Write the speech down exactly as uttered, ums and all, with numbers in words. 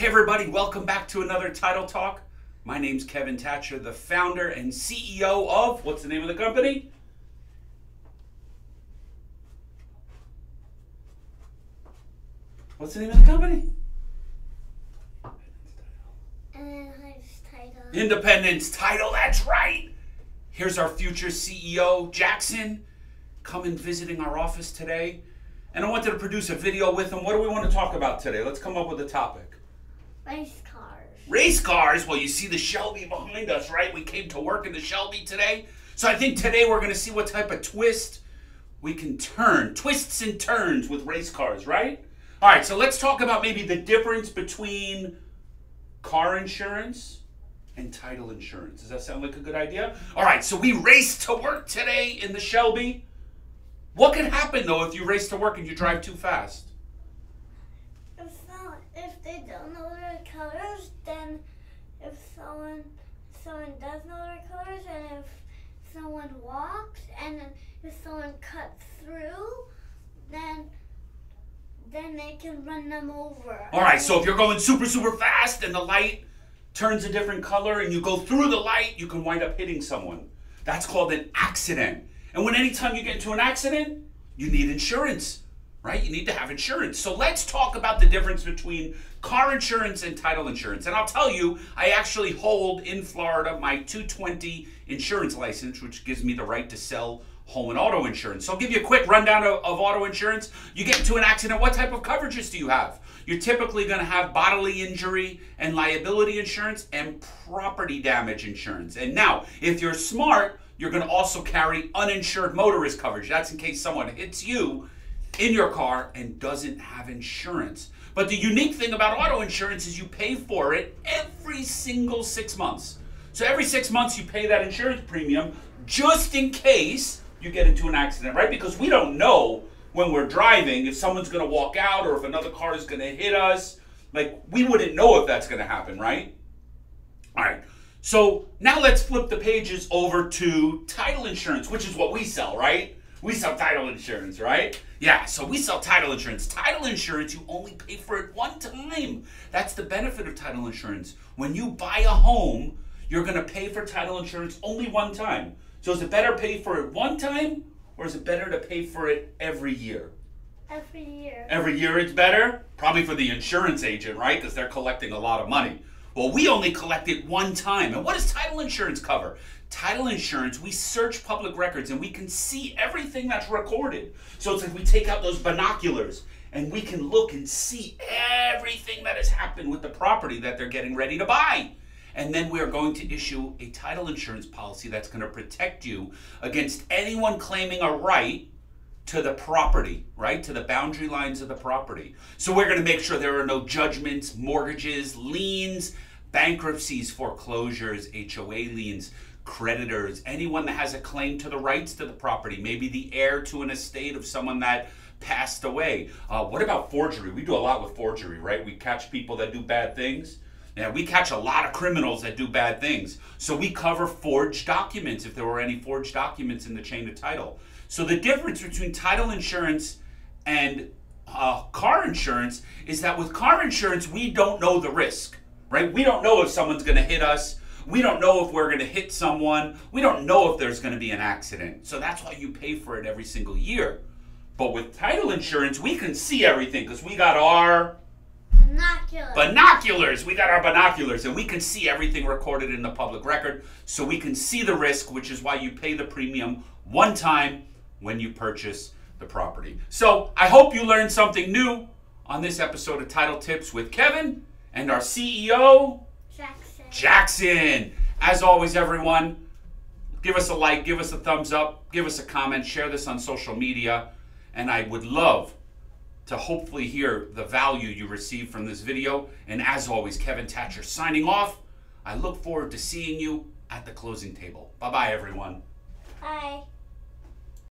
Hey everybody, welcome back to another Title Talk. My name's Kevin Thatcher, the founder and C E O of, what's the name of the company? What's the name of the company? Independence Title. Independence Title, that's right. Here's our future C E O, Jaxon, coming visiting our office today. And I wanted to produce a video with him. What do we want to talk about today? Let's come up with a topic. Race cars. Race cars? Well, you see the Shelby behind us, right? We came to work in the Shelby today. So I think today we're going to see what type of twist we can turn. Twists and turns with race cars, right? All right, so let's talk about maybe the difference between car insurance and title insurance. Does that sound like a good idea? All right, so we raced to work today in the Shelby. What can happen, though, if you race to work and you drive too fast? If, someone, if they don't know their colors, then if someone someone does know their colors, and if someone walks, and then if someone cuts through, then... then they can run them over. All right, so if you're going super, super fast and the light turns a different color and you go through the light, you can wind up hitting someone. That's called an accident. And when anytime you get into an accident, you need insurance, right? You need to have insurance. So let's talk about the difference between car insurance and title insurance. And I'll tell you, I actually hold in Florida my two twenty insurance license, which gives me the right to sell home and auto insurance. So I'll give you a quick rundown of, of auto insurance. You get into an accident, what type of coverages do you have? You're typically going to have bodily injury and liability insurance and property damage insurance. And now, if you're smart, you're going to also carry uninsured motorist coverage. That's in case someone hits you in your car and doesn't have insurance. But the unique thing about auto insurance is you pay for it every single six months. So every six months you pay that insurance premium just in case you get into an accident, right? Because we don't know when we're driving if someone's going to walk out or if another car is going to hit us. Like, we wouldn't know if that's going to happen, right? All right. So now let's flip the pages over to title insurance, which is what we sell, right? We sell title insurance, right? Yeah, so we sell title insurance. Title insurance, you only pay for it one time. That's the benefit of title insurance. When you buy a home, you're going to pay for title insurance only one time. So is it better to pay for it one time, or is it better to pay for it every year? Every year. Every year it's better? Probably for the insurance agent, right? Because they're collecting a lot of money. Well, we only collect it one time. And what does title insurance cover? Title insurance, we search public records, and we can see everything that's recorded. So it's like we take out those binoculars, and we can look and see everything that has happened with the property that they're getting ready to buy. And then we are going to issue a title insurance policy that's going to protect you against anyone claiming a right to the property, right? To the boundary lines of the property. So we're going to make sure there are no judgments, mortgages, liens, bankruptcies, foreclosures, H O A liens, creditors, anyone that has a claim to the rights to the property, maybe the heir to an estate of someone that passed away. Uh, what about forgery? We do a lot with forgery, right? We catch people that do bad things. Yeah, we catch a lot of criminals that do bad things. So we cover forged documents if there were any forged documents in the chain of title. So the difference between title insurance and uh, car insurance is that with car insurance, we don't know the risk, right? We don't know if someone's going to hit us. We don't know if we're going to hit someone. We don't know if there's going to be an accident. So that's why you pay for it every single year. But with title insurance, we can see everything because we got our... Binoculars. Binoculars. We got our binoculars, and we can see everything recorded in the public record, so we can see the risk, which is why you pay the premium one time when you purchase the property. So I hope you learned something new on this episode of Title Tips with Kevin and our C E O, Jaxon. Jaxon. As always, everyone, give us a like, give us a thumbs up, give us a comment, share this on social media, and I would love to hopefully hear the value you receive from this video. And as always, Kevin Thatcher signing off. I look forward to seeing you at the closing table. Bye-bye, everyone. Bye.